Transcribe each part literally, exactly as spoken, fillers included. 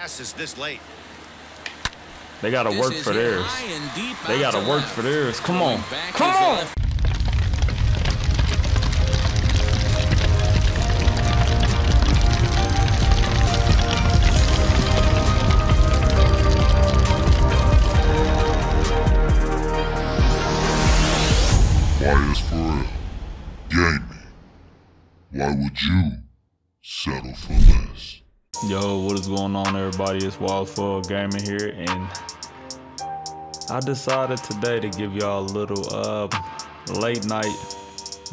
Passes this late. They gotta work for theirs. They gotta work for theirs. Come on. Come on. Y S four L Gaming. Why would you settle for less? Yo, what is going on, everybody? It's Y S four L Gaming here, and I decided today to give y'all a little uh, late night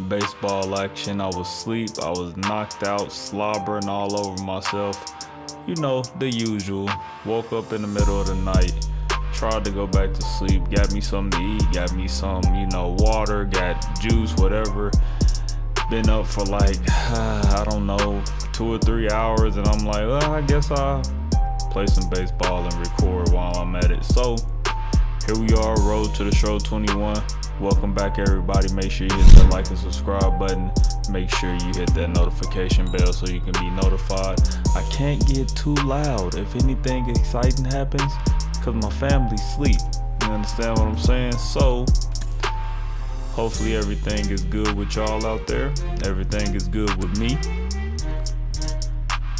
baseball action. I was asleep, I was knocked out, slobbering all over myself. You know, the usual. Woke up in the middle of the night, tried to go back to sleep, got me something to eat, got me some, you know, water, got juice, whatever. Been up for like, uh, I don't know, two or three hours, and I'm like, well, I guess I'll play some baseball and record while I'm at it. So here we are, Road to the Show twenty-one. Welcome back, everybody. Make sure you hit that like and subscribe button. Make sure you hit that notification bell so you can be notified. I can't get too loud if anything exciting happens because my family's asleep. You understand what I'm saying? So hopefully everything is good with y'all out there. Everything is good with me.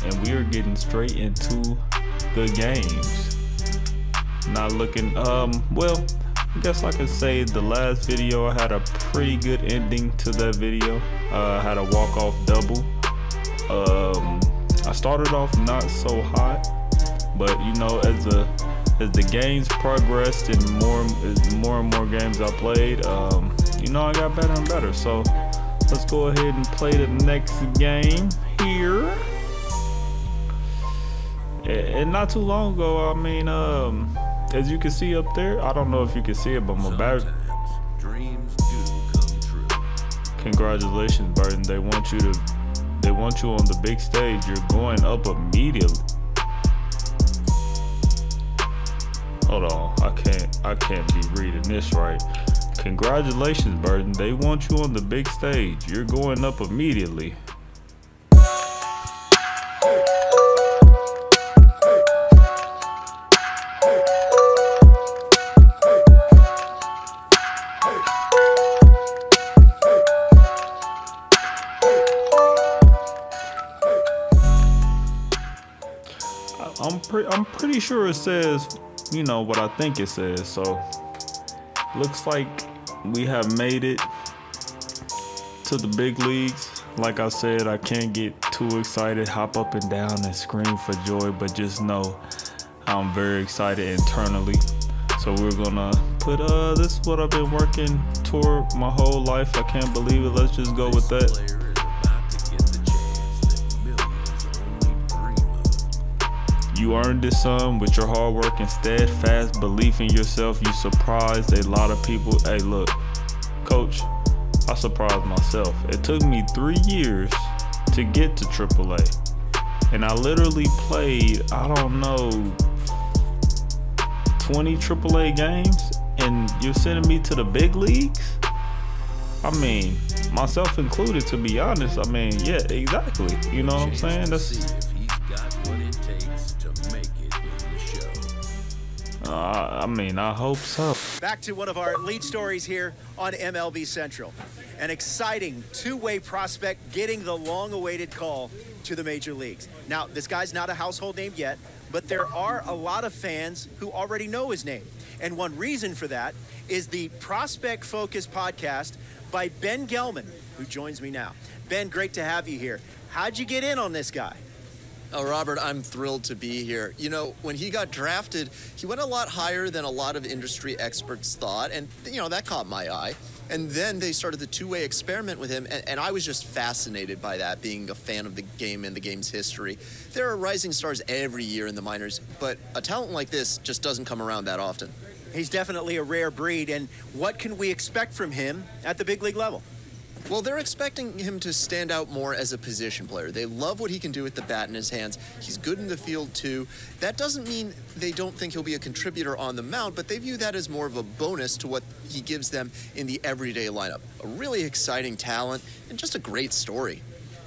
And we are getting straight into the games. Not looking um well, I guess I could say the last video I had a pretty good ending to that video. uh, I had a walk-off double. um I started off not so hot, but you know, as the as the games progressed and more as more and more games I played, um you know, I got better and better. So let's go ahead and play the next game here. And not too long ago, I mean, um as you can see up there, I don't know if you can see it, but my battery. Dreams do come true. Congratulations, Berden. They want you to, they want you on the big stage. You're going up immediately. Hold on, I can't, I can't be reading this right. Congratulations, Berden. They want you on the big stage. You're going up immediately. I'm pretty I'm pretty sure it says, you know, what I think it says. So looks like we have made it to the big leagues. Like I said, I can't get too excited, hop up and down and scream for joy, but just know I'm very excited internally. So we're gonna put uh this is what I've been working toward my whole life. I can't believe it. Let's just go with that. You earned this, son, with your hard work and steadfast belief in yourself. You surprised a lot of people. Hey, look, coach, I surprised myself. It took me three years to get to triple A, and I literally played, I don't know, twenty triple A games, and you're sending me to the big leagues? I mean, myself included, to be honest. I mean, yeah, exactly. You know what I'm saying? That's... Uh, I mean, I hope so. Back to one of our lead stories here on M L B Central. An exciting two-way prospect getting the long-awaited call to the major leagues. Now, this guy's not a household name yet, but there are a lot of fans who already know his name. And one reason for that is the Prospect Focus podcast by Ben Gelman, who joins me now. Ben, great to have you here. How'd you get in on this guy? Oh, Robert, I'm thrilled to be here. You know, when he got drafted, he went a lot higher than a lot of industry experts thought. And, you know, that caught my eye. And then they started the two-way experiment with him. And, and I was just fascinated by that, being a fan of the game and the game's history. There are rising stars every year in the minors, but a talent like this just doesn't come around that often. He's definitely a rare breed. And what can we expect from him at the big league level? Well, they're expecting him to stand out more as a position player. They love what he can do with the bat in his hands. He's good in the field, too. That doesn't mean they don't think he'll be a contributor on the mound, but they view that as more of a bonus to what he gives them in the everyday lineup. A really exciting talent and just a great story.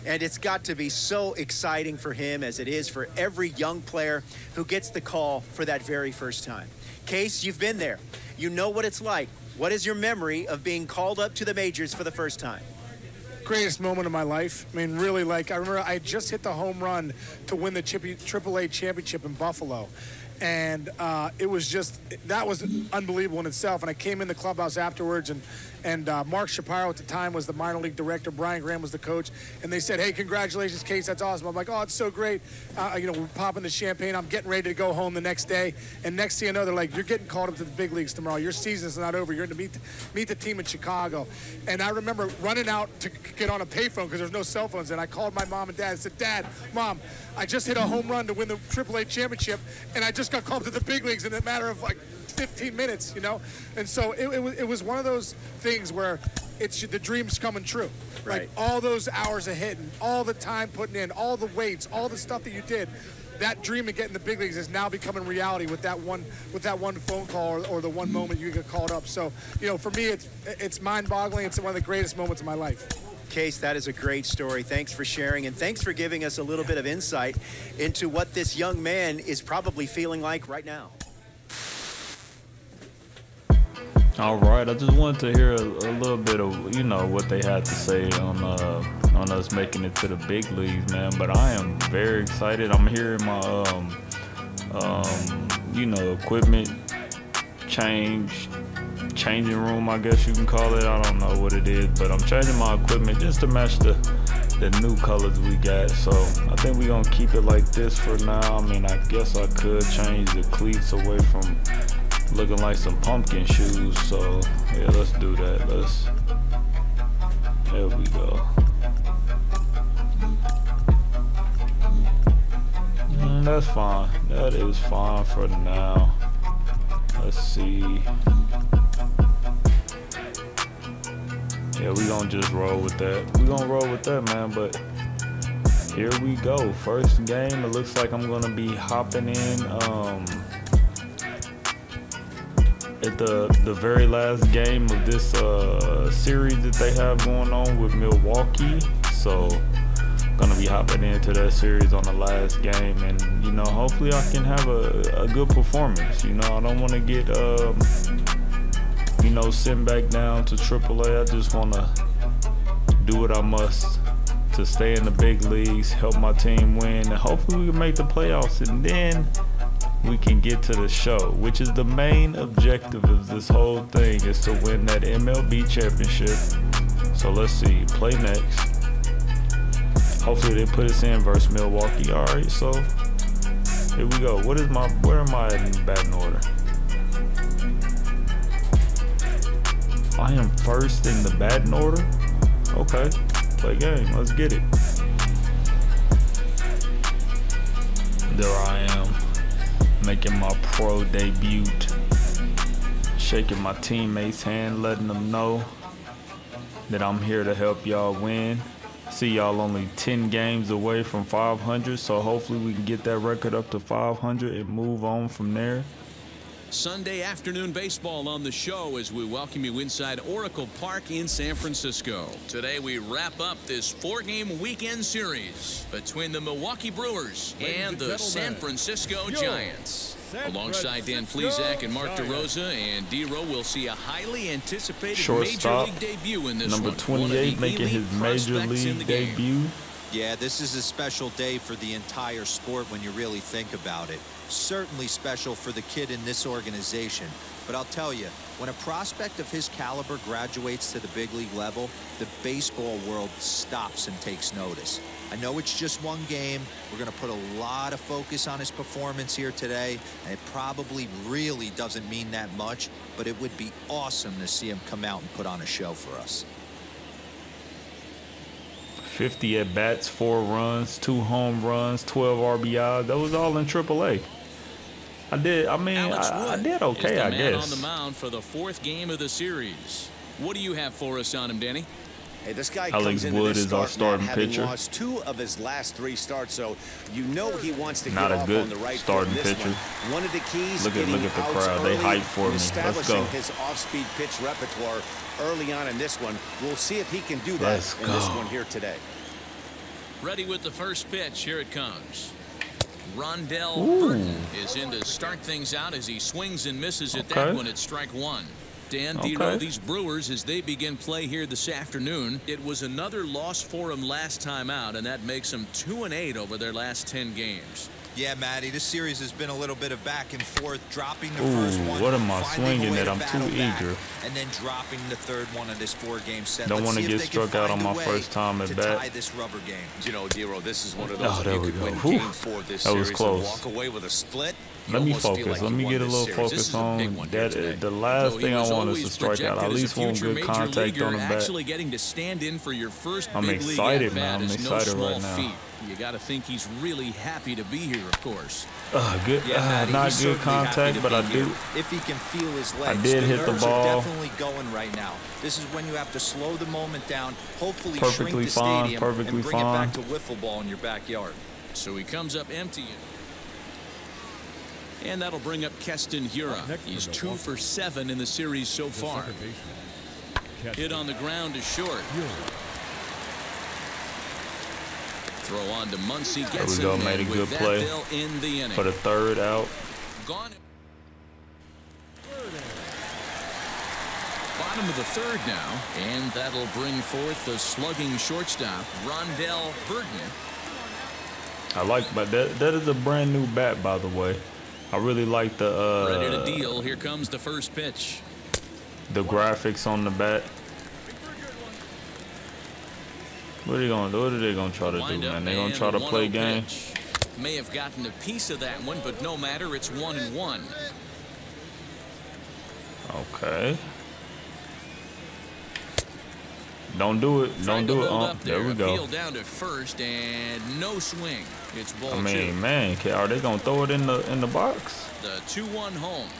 And it's got to be so exciting for him, as it is for every young player who gets the call for that very first time. Case, you've been there. You know what it's like. What is your memory of being called up to the majors for the first time? Greatest moment of my life. I mean, really, like, I remember I just hit the home run to win the triple A championship in Buffalo. And uh, it was just, that was unbelievable in itself. And I came in the clubhouse afterwards, and, and uh, Mark Shapiro at the time was the minor league director. Brian Graham was the coach. And they said, hey, congratulations, Case, that's awesome. I'm like, oh, it's so great. Uh, you know, we're popping the champagne. I'm getting ready to go home the next day. And next thing you know, they're like, you're getting called up to the big leagues tomorrow. Your season's not over. You're going to meet, meet the team in Chicago. And I remember running out to get on a payphone because there's no cell phones. And I called my mom and dad and said, Dad, Mom, I just hit a home run to win the triple A championship, and I just got called to the big leagues in a matter of like fifteen minutes, you know? And so it, it, was, it was one of those things where it's the dream's coming true. Right. Like all those hours of hitting, all the time putting in, all the weights, all the stuff that you did, that dream of getting the big leagues is now becoming reality with that one with that one phone call or, or the one moment you get called up. So, you know, for me, it's, it's mind-boggling. It's one of the greatest moments of my life. Case, that is a great story. Thanks for sharing, and thanks for giving us a little bit of insight into what this young man is probably feeling like right now. All right, I just wanted to hear a, a little bit of, you know, what they had to say on uh, on us making it to the big leagues, man. But I am very excited. I'm hearing my, um, um, you know, equipment change. Changing room, I guess you can call it. I don't know what it is, but I'm changing my equipment just to match the the new colors we got. So I think we're gonna keep it like this for now. I mean, I guess I could change the cleats away from looking like some pumpkin shoes. So yeah, let's do that. Let's. There we go. Mm, that's fine. That is fine for now. Let's see. Yeah, we gonna just roll with that. We gonna roll with that, man, but here we go. First game, it looks like I'm gonna be hopping in um, at the, the very last game of this uh, series that they have going on with Milwaukee. So, gonna be hopping into that series on the last game, and, you know, hopefully I can have a, a good performance. You know, I don't wanna get, um, you know, sitting back down to triple A. I just want to do what I must to stay in the big leagues, help my team win, and hopefully we can make the playoffs, and then we can get to the show, which is the main objective of this whole thing, is to win that M L B championship. So let's see, play next. Hopefully they put us in versus Milwaukee. All right, so here we go. What is my, where am I in batting order? I am first in the batting order. Okay, play game, let's get it. There I am, making my pro debut. Shaking my teammates' hand, letting them know that I'm here to help y'all win. See, y'all only ten games away from five hundred, so hopefully we can get that record up to five hundred and move on from there. Sunday afternoon baseball on the show as we welcome you inside Oracle Park in San Francisco. Today we wrap up this four-game weekend series between the Milwaukee Brewers and the San Francisco Giants. Alongside Dan Plesac and Mark DeRosa and D-Row, we'll see a highly anticipated major league debut in this one. Number twenty-eight making his major league debut. Yeah, this is a special day for the entire sport when you really think about it. Certainly special for the kid in this organization. But I'll tell you, when a prospect of his caliber graduates to the big league level, the baseball world stops and takes notice. I know it's just one game. We're going to put a lot of focus on his performance here today, and it probably really doesn't mean that much, but it would be awesome to see him come out and put on a show for us. fifty at bats, four runs, two home runs, twelve R B Is. That was all in triple A. I did. I mean, I, I did okay, I guess. Alex Wood is the man on the mound for the fourth game of the series. What do you have for us on him, Danny? Hey, this guy Alex Wood is our starting pitcher. Lost two of his last three starts, so you know he wants to get off on the right foot in this one. One of the keys is getting outs early and establishing his off-speed pitch repertoire early on in this one. We'll see if he can do that in this one here today. Ready with the first pitch. Here it comes. Rondell Berden is in to start things out as he swings and misses at okay. that one at strike one. Dan okay. DeRosa, these Brewers, as they begin play here this afternoon, it was another loss for him last time out, and that makes them two and eight over their last ten games. Yeah, Matty, this series has been a little bit of back and forth, dropping the Ooh, first one. What am I swinging at? I'm too eager. And then dropping the third one of this four-game set. Don't want to get struck out on my first time at bat. Tie this rubber game. You know, Dero, this is one of those. Oh, there we go. That was close. Walk away with a split. Let me focus. Let me get a little focus on that. The last thing I want is to strike out. At least one good contact on the bat. Actually getting to stand in for your first big league at bat is no small feat. You got to think he's really happy to be here, of course. Uh, good, yeah, Maddie, uh, not good contact, but I do. If he can feel his legs, I did the hit the ball. Definitely going right now. This is when you have to slow the moment down. Hopefully, perfectly shrink the fine, stadium perfectly and bring fine. It back to wiffle ball in your backyard. So he comes up empty, and that'll bring up Keston Hura. He's two for seven in the series so far. Hit on the ground is short. Throw on to Muncy. There we go. Made a good play for the third out. Gone. Bottom of the third now, and that'll bring forth the slugging shortstop, Rondell Berden. I like, but that that is a brand new bat, by the way. I really like the. Uh, Ready to deal. Here comes the first pitch. The graphics on the bat. What are they gonna do? What are they gonna try to do, man? They gonna try to play game. May have gotten a piece of that one, but no matter. It's one and one. Okay. Don't do it. Don't do it. Oh, there we go. Down to first and no swing. It's ball two. I mean, man, are they gonna throw it in the in the box? The two one home.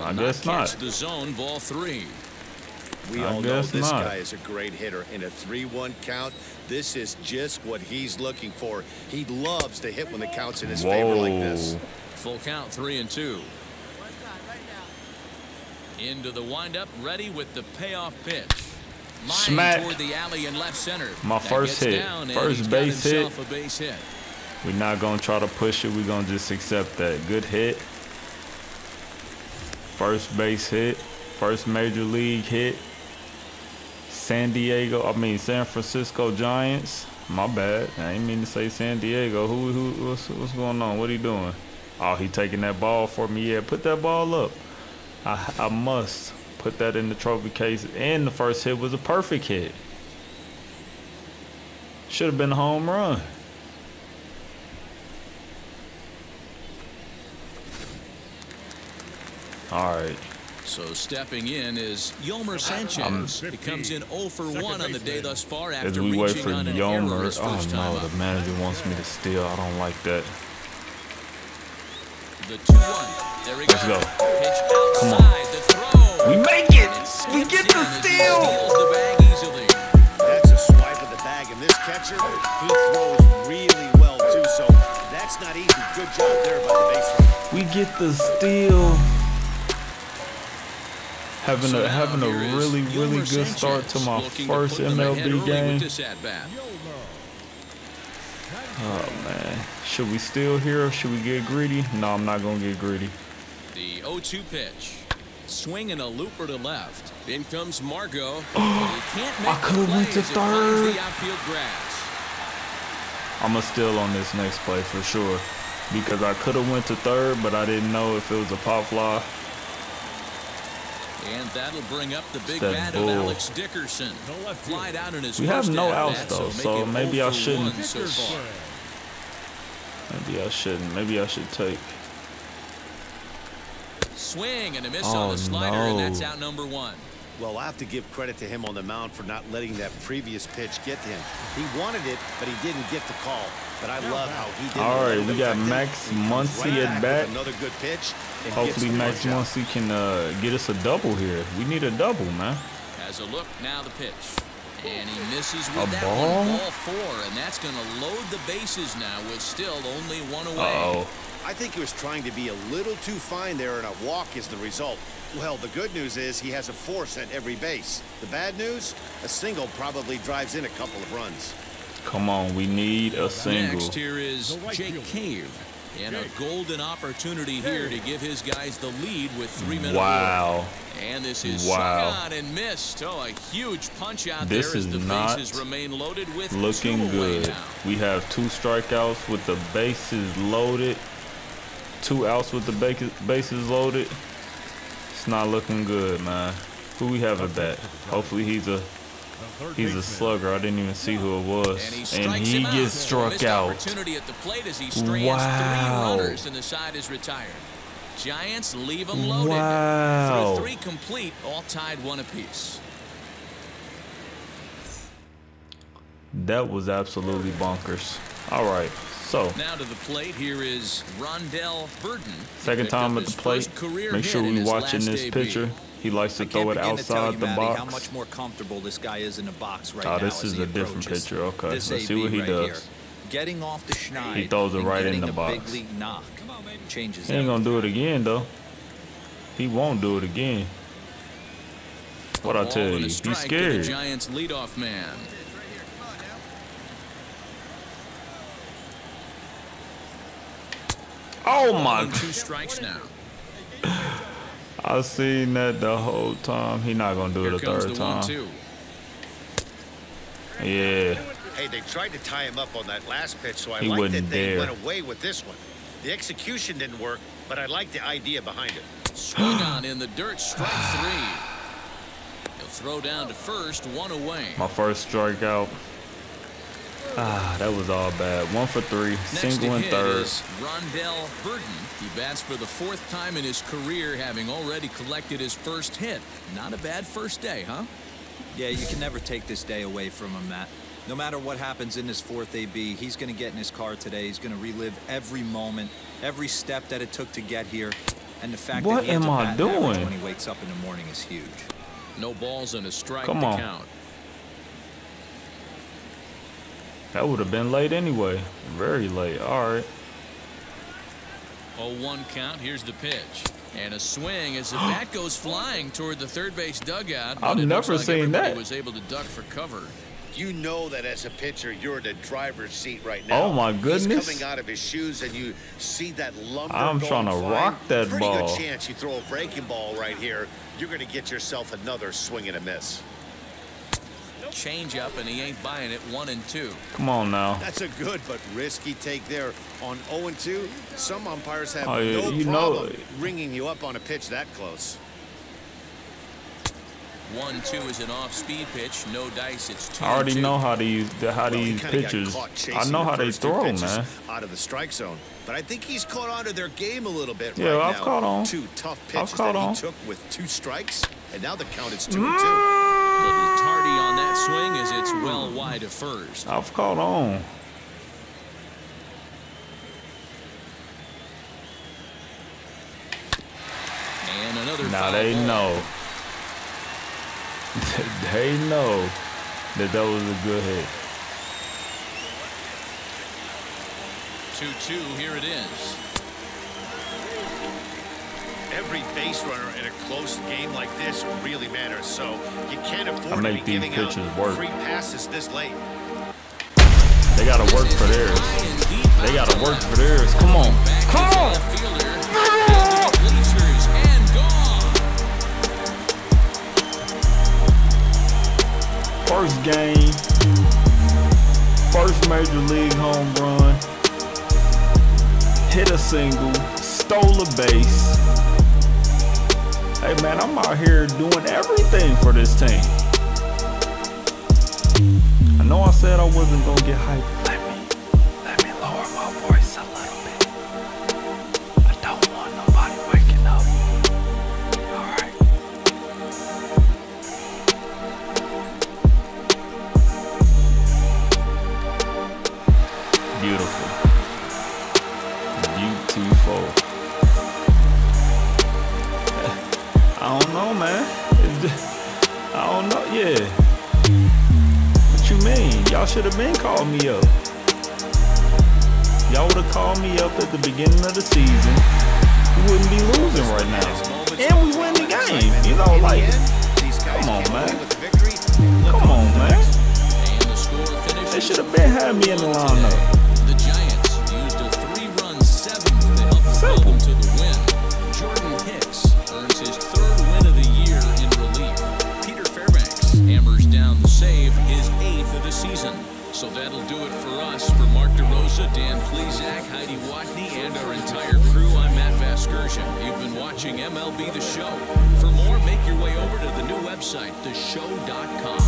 I guess not. The zone ball three. We all know this guy is a great hitter. In a three one count, this is just what he's looking for. He loves to hit when the count's in his Whoa. favor like this. Full count, three and two. Into the windup, ready with the payoff pitch. Smack toward the alley and left center. My first hit, first base hit. We're not gonna try to push it. We're gonna just accept that. Good hit. First base hit. First major league hit. San Diego, I mean San Francisco Giants. My bad. I ain't mean to say San Diego. Who, who, what's, what's going on? What he doing? Oh, he taking that ball for me. Yeah, put that ball up. I, I must put that in the trophy case. And the first hit was a perfect hit. Should have been a home run. All right. So stepping in is Yomer Sanchez. He comes in oh for one on the day thus far after we wait for Yomer. Oh no, the manager wants me to steal. I don't like that. The two one. There we go. Let's go. Come on. We make it. We get the steal. That's a swipe of the bag, and this catcher, he throws really well too. So that's not easy. Good job there by the baseline. We get the steal. Having so a having a really really Yomer good Sanchez start to my first to M L B game. Oh man, should we steal here? Or should we get greedy? No, I'm not gonna get greedy. The oh two pitch, swing and a looper to left. In comes Margot. I could have went to third. I'ma steal on this next play for sure because I could have went to third, but I didn't know if it was a pop fly. And that'll bring up the big bat of Alex Dickerson. Flied out in his we have no outs though, so maybe I shouldn't. So maybe I shouldn't. Maybe I should take. Swing and a miss oh, on the slider, no. and that's out number one. Well, I have to give credit to him on the mound for not letting that previous pitch get to him. He wanted it, but he didn't get the call. But I love how he did. All right, we got Max Muncy at bat. Another good pitch. Hopefully Max Muncy can uh, get us a double here. We need a double, man. Has a look now the pitch, and he misses with that one. Ball four, and that's going to load the bases now with still only one away. Uh-oh. I think he was trying to be a little too fine there, and a walk is the result. Well, the good news is he has a force at every base. The bad news, a single probably drives in a couple of runs. Come on, we need a single. Next here is Jake Cave, and a golden opportunity here to give his guys the lead with three minutes. Wow. And this is wow. and missed. Oh, a huge punch out this there is as the not bases remain loaded with looking good. Now. We have two strikeouts with the bases loaded. Two outs with the bases loaded. It's not looking good, man. Who we have at bat? Hopefully he's a he's a slugger. I didn't even see who it was. And he, and he gets struck out. Opportunity at the plate as he strands wow. three runners and the side is retired. Giants leave them loaded. Wow. For three complete, all tied one apiece. That was absolutely bonkers. All right, so now to the plate. Here is Rondell Berden. Second time at the plate. Make sure we're watching this pitcher. He likes to throw it outside the box. How much more comfortable this guy is in the box right now. Oh, this is a different pitcher. Okay, let's see what he does. Getting off the schneid. He throws it right in the box. He ain't gonna do it again though. He won't do it again. What I tell you, he's scared. The Giants leadoff man. Oh my! Two strikes now. I seen that the whole time. He not gonna do it a third time. Yeah. Hey, they tried to tie him up on that last pitch, so I like that they went away with this one. The execution didn't work, but I like the idea behind it. Swung on in the dirt, strike three. He'll throw down to first, one away. My first strikeout. Ah, that was all bad. One for three, next single and third. Rondell Berden. He bats for the fourth time in his career, having already collected his first hit. Not a bad first day, huh? Yeah, you can never take this day away from him, Matt. No matter what happens in this fourth A B, he's going to get in his car today. He's going to relive every moment, every step that it took to get here, and the fact what that he am I doing when he wakes up in the morning is huge. No balls and a strike Come to on. Count. That would have been late anyway. Very late. All right. oh one count. Here's the pitch. And a swing as the bat goes flying toward the third base dugout. I've never seen that. He was able to duck for cover. You know that as a pitcher, you're in the driver's seat right now. Oh my goodness. He's coming out of his shoes and you see that lumber. I'm trying to flying. rock that Pretty ball. Pretty good chance you throw a breaking ball right here. You're going to get yourself another swing and a miss. Change up, and he ain't buying it. One and two. Come on now. That's a good but risky take there on oh and two. Some umpires have oh, yeah, no you problem know. ringing you up on a pitch that close. One two is an off-speed pitch, no dice. It's two. I already two. know how to use the how to well, use pitchers. I know how they throw, man, out of the strike zone, but I think he's caught on to their game a little bit. Yeah, right well, I've now. caught on two tough pitches I've caught that on. he took with two strikes, and now the count is two mm. and two. Little tardy on that swing as it's well wide of first. I've caught on. And another. Now they ball. know. They know that that was a good hit. two two. Here it is. Every base runner in a close game like this really matters, so you can't afford to be giving out free passes this late. They gotta work for theirs. They gotta work for theirs. Come on. Come on. First game. First major league home run. Hit a single. Stole a base. Hey man, I'm out here doing everything for this team. I know I said I wasn't gonna get hyped. Let me, let me lower my voice a little bit. I don't want nobody waking up. All right. Beautiful. Beautiful. I don't know, man. It's just, I don't know. Yeah. What you mean? Y'all should have been calling me up. Y'all would have called me up at the beginning of the season. We wouldn't be losing right now. And we win the game. You know, like, come on, man. Come on, man. They should have been had me in the lineup. The Giants used a three-run seventh to help propel them to the win. Jordan Hicks earns his third win of the year in relief. Peter Fairbanks hammers down the save, his eighth of the season. So that'll do it for us. For Mark DeRosa, Dan Plesac, Heidi Watney, and our entire crew, I'm Matt Vaskersian. You've been watching M L B The Show. For more, make your way over to the new website, the show dot com.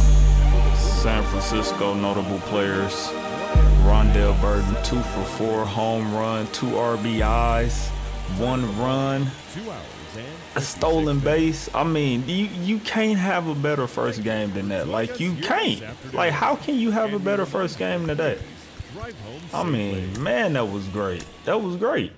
San Francisco notable players. Rondell Berden, two for four, home run, two R B Is, one run, a stolen base. I mean, you, you can't have a better first game than that. Like, you can't. Like, how can you have a better first game than that? I mean, man, that was great. That was great.